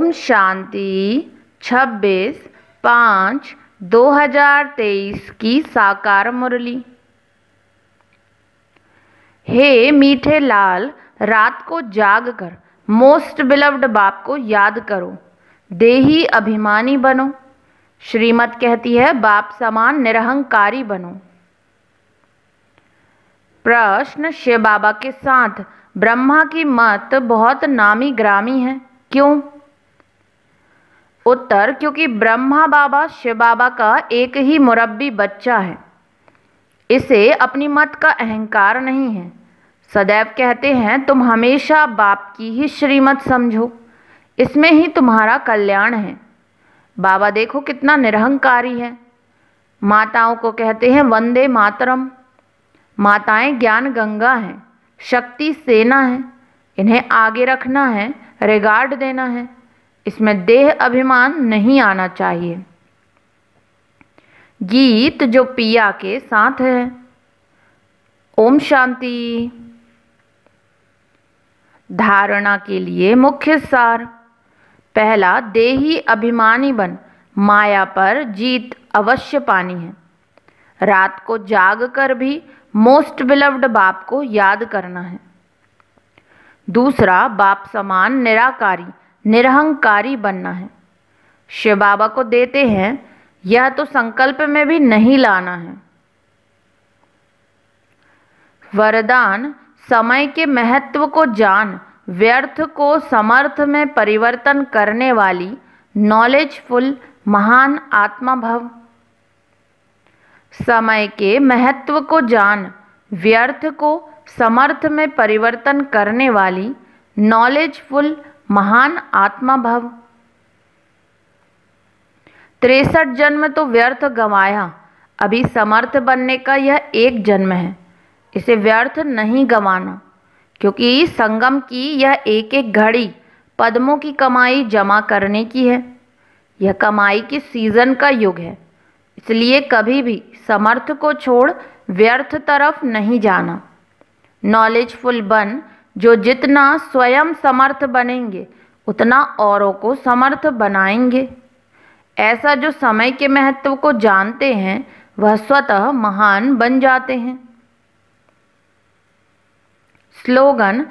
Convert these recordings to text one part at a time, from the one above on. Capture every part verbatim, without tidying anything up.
ओम शांति छब्बीस पाँच दो हज़ार तेईस की साकार मुरली। हे मीठे लाल, रात को जाग कर मोस्ट बिलव्ड बाप को याद करो, देही अभिमानी बनो। श्रीमत कहती है बाप समान निरहंकारी बनो। प्रश्न: शिव बाबा के साथ ब्रह्मा की मत बहुत नामी ग्रामी है, क्यों? उत्तर: क्योंकि ब्रह्मा बाबा शिव बाबा का एक ही मुरब्बी बच्चा है, इसे अपनी मत का अहंकार नहीं है। सदैव कहते हैं तुम हमेशा बाप की ही श्रीमत समझो, इसमें ही तुम्हारा कल्याण है। बाबा देखो कितना निरहंकारी है। माताओं को कहते हैं वंदे मातरम। माताएं ज्ञान गंगा हैं, शक्ति सेना है, इन्हें आगे रखना है, रिगार्ड देना है, इसमें देह अभिमान नहीं आना चाहिए। गीत जो पिया के साथ है। ओम शांति। धारणा के लिए मुख्य सार: पहला, देही अभिमानी बन, माया पर जीत अवश्य पानी है। रात को जाग कर भी मोस्ट बिलव्ड बाप को याद करना है। दूसरा, बाप समान निराकारी निरहंकारी बनना है। शिव बाबा को देते हैं, यह तो संकल्प में भी नहीं लाना है। वरदान: समय के महत्व को जान, व्यर्थ को समर्थ में परिवर्तन करने वाली नॉलेजफुल महान आत्मा भव। समय के महत्व को जान, व्यर्थ को समर्थ में परिवर्तन करने वाली नॉलेजफुल महान आत्मा भव। तिरसठ जन्म तो व्यर्थ गंवाया, अभी समर्थ बनने का यह एक जन्म है, इसे व्यर्थ नहीं गंवाना, क्योंकि संगम की यह एक एक घड़ी पद्मों की कमाई जमा करने की है। यह कमाई की सीजन का युग है, इसलिए कभी भी समर्थ को छोड़ व्यर्थ तरफ नहीं जाना। नॉलेजफुल बन, जो जितना स्वयं समर्थ बनेंगे उतना औरों को समर्थ बनाएंगे। ऐसा जो समय के महत्व को जानते हैं वह स्वतः महान बन जाते हैं। स्लोगन: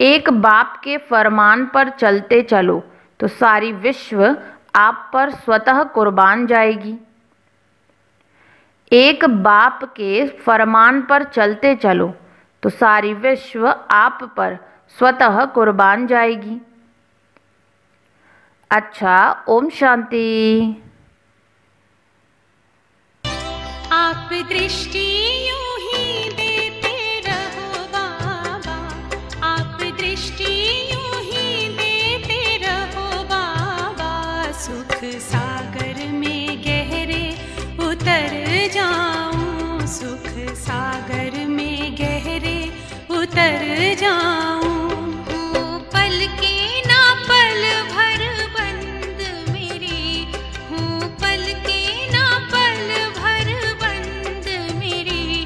एक बाप के फरमान पर चलते चलो तो सारी विश्व आप पर स्वतः कुर्बान जाएगी। एक बाप के फरमान पर चलते चलो तो सारी विश्व आप पर स्वतः कुर्बान जाएगी। अच्छा, ओम शांति। आप दृष्टि यूं ही देते रहो बाबा, आप दृष्टि यूं ही देते रहो बाबा। सुख सागर में गहरे उतर जाऊं, सुख सागर में गहरे उतर जाऊं। पल के ना पल भर बंद मेरी हूँ, पल के ना पल भर बंद मेरी।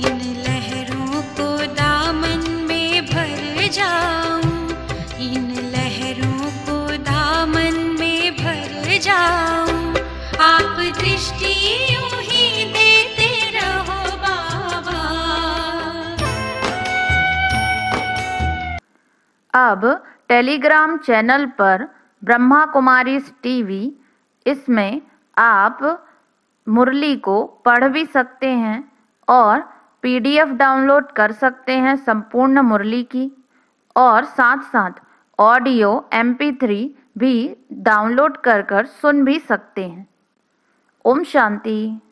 इन लहरों को दामन में भर जाऊं, इन लहरों को दामन में भर जाऊं। आप दृष्टि यूं ही देते रहो बाबा। अब टेलीग्राम चैनल पर ब्रह्मा कुमारी टीवी, इसमें आप मुरली को पढ़ भी सकते हैं और पीडीएफ डाउनलोड कर सकते हैं संपूर्ण मुरली की, और साथ साथ ऑडियो एम पी थ्री भी डाउनलोड कर कर सुन भी सकते हैं। ओम शांति।